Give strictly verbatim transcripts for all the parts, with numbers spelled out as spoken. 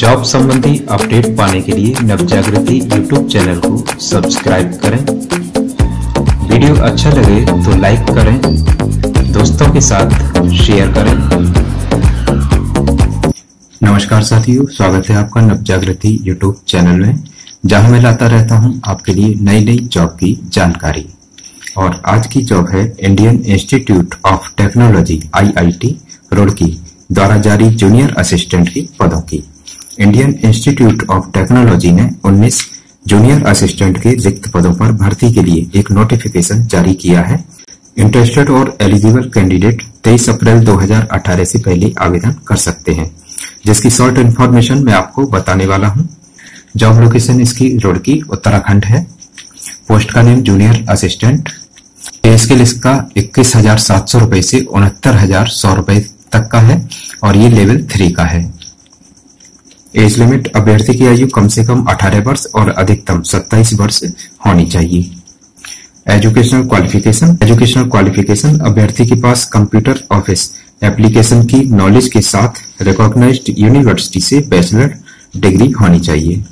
Job संबंधी update पाने के लिए नवजागृति यूट्यूब चैनल को सब्सक्राइब करें। वीडियो अच्छा लगे तो लाइक करें, दोस्तों के साथ शेयर करें। नमस्कार साथियों, स्वागत है आपका नवजागृति यूट्यूब चैनल में, जहां मैं लाता रहता हूं आपके लिए नई नई जॉब की जानकारी। और आज की जॉब है Indian institute of Technology I I T Roorkee द्वारा जारी जूनियर असिस्टेंट की पदों की। इंडियन इंस्टीट्यूट ऑफ टेक्नोलॉजी ने उन्नीस जूनियर असिस्टेंट के रिक्त पदों पर भर्ती के लिए एक नोटिफिकेशन जारी किया है। इंटरेस्टेड और एलिजिबल कैंडिडेट तेईस अप्रैल दो हजार अठारह से पहले आवेदन कर सकते हैं, जिसकी शॉर्ट इन्फॉर्मेशन मैं आपको बताने वाला हूं। जॉब लोकेशन इसकी रुड़की उत्तराखंड है। पोस्ट का name junior assistant. Pay scale इसका इक्कीस हजार सात सौ रूपये से उनहत्तर हजार सौ रूपये तक का है और ये लेवल थ्री का है। एज लिमिट, अभ्यर्थी की आयु कम से कम अठारह वर्ष और अधिकतम सत्ताईस वर्ष होनी चाहिए। एजुकेशनल क्वालिफिकेशन, एजुकेशनल क्वालिफिकेशन अभ्यर्थी के पास कंप्यूटर ऑफिस एप्लीकेशन की नॉलेज के साथ रिकॉग्नाइज्ड यूनिवर्सिटी से बैचलर डिग्री होनी चाहिए।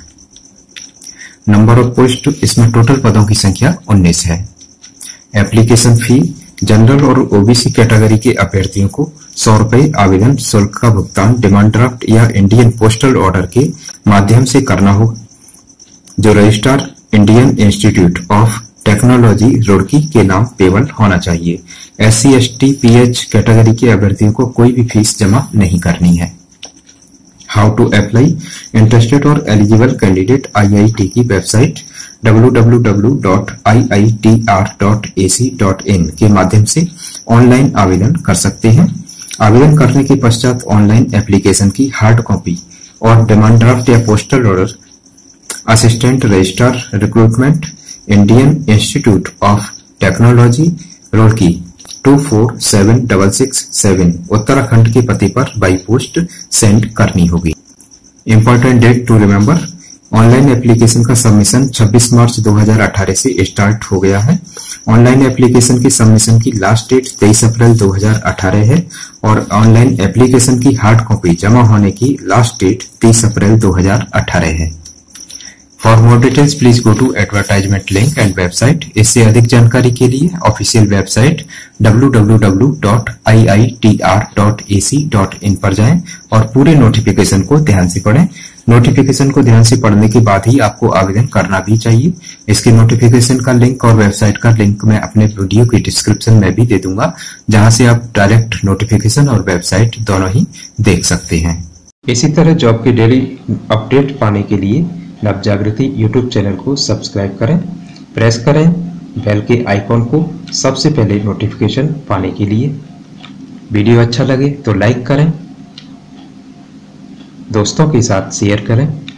नंबर ऑफ पोस्ट, इसमें टोटल पदों की संख्या उन्नीस है। एप्लीकेशन फी, जनरल और ओबीसी कैटेगरी के अभ्यर्थियों को सौ रूपये आवेदन शुल्क का भुगतान डिमांड ड्राफ्ट या इंडियन पोस्टल ऑर्डर के माध्यम से करना होगा, जो registrar Indian institute of technology Roorkee के नाम पेबल होना चाहिए। S C S T P H category के अभ्यर्थियों को कोई भी फीस जमा नहीं करनी है। हाउ टू अप्लाई, इंटरेस्टेड और eligible candidate I I T की website W W W dot I I T R dot A C dot in के माध्यम से ऑनलाइन आवेदन कर सकते हैं। आवेदन करने के पश्चात ऑनलाइन एप्लीकेशन की हार्ड कॉपी और डिमांड ड्राफ्ट या postal order assistant registrar recruitment Indian institute of technology Roorkee two four seven six six seven Uttarakhand के पते पर बाई पोस्ट सेंड करनी होगी। Important date to remember, online application का सबमिशन छब्बीस मार्च दो हजार अठारह से स्टार्ट हो गया है। ऑनलाइन एप्लीकेशन की सबमिशन की लास्ट डेट तेईस अप्रैल दो हजार अठारह है और ऑनलाइन एप्लीकेशन की हार्ड कॉपी जमा होने की लास्ट डेट तीस अप्रैल दो हजार अठारह है। For more details please go to advertisement link and website. इससे अधिक जानकारी के लिए official website W W W dot I I T R dot A C dot in पर जाएं और पूरे नोटिफिकेशन को ध्यान से पढ़ें। नोटिफिकेशन को ध्यान से पढ़ने के बाद ही आपको आवेदन करना भी चाहिए। इसके नोटिफिकेशन का लिंक और वेबसाइट का लिंक मैं अपने वीडियो के डिस्क्रिप्शन में भी दे दूंगा, जहां से आप डायरेक्ट नोटिफिकेशन और वेबसाइट दोनों ही देख सकते हैं। इसी तरह जॉब के डेली अपडेट पाने के लिए नवजागृति यूट्यूब चैनल को सब्सक्राइब करें। प्रेस करें बेल के आइकॉन को सबसे पहले नोटिफिकेशन पाने के लिए। वीडियो अच्छा लगे तो लाइक करें, दोस्तों के साथ शेयर करें।